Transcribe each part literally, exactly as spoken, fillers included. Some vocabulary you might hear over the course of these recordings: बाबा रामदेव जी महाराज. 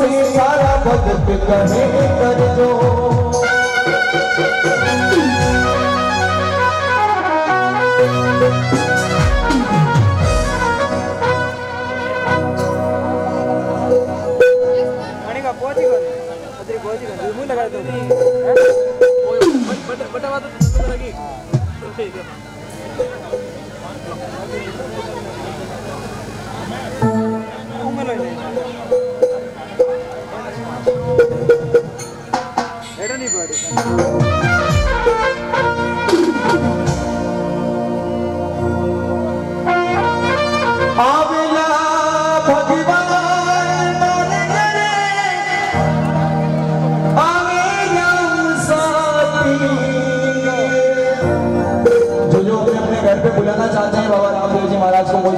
से सारा भगत कहे कर दो। आवेला भगवान मन करे आवेला साथी। जो जो अपने अपने घर पे बुलाना चाहते हैं बाबा रामदेव जी महाराज को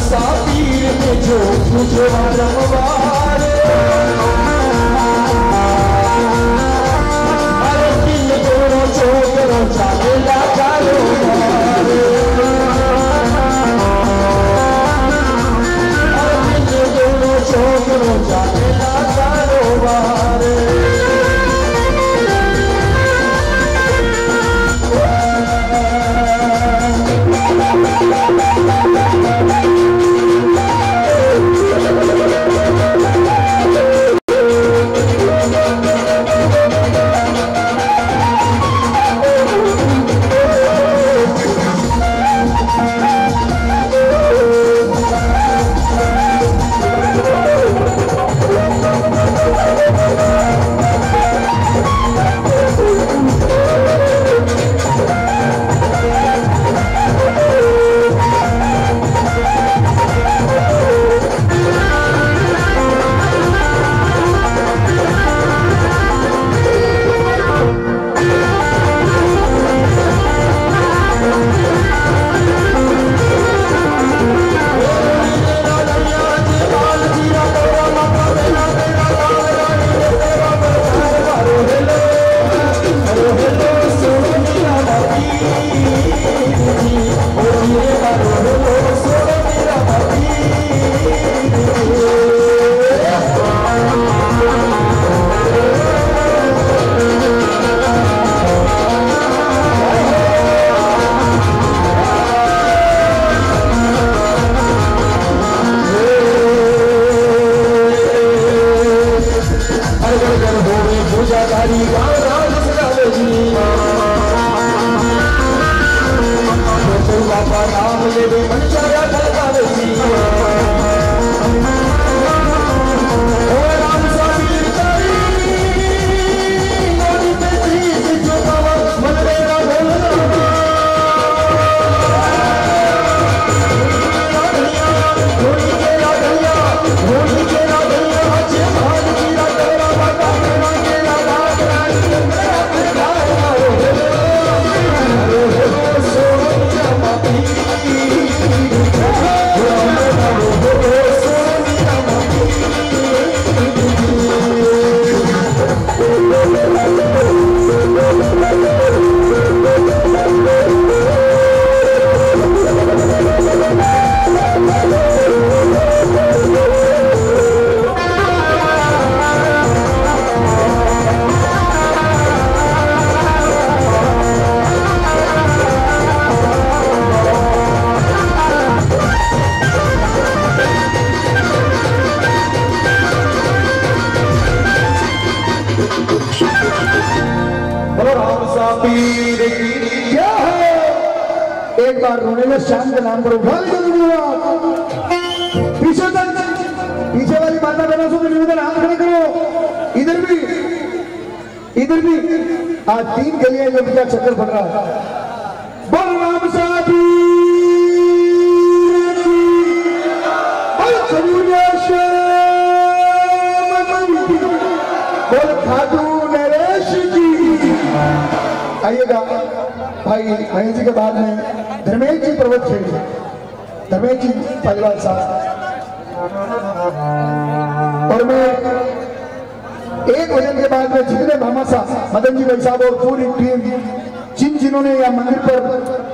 सातीर में जो पूजो रमवार अरे दिल गोरो छोकरो चालेला चालो अरे दिल गोरो छोकरो चालेला चालो मदन जी भाई साहब और पूरी टीम जिन जिन्होंने यह मंदिर पर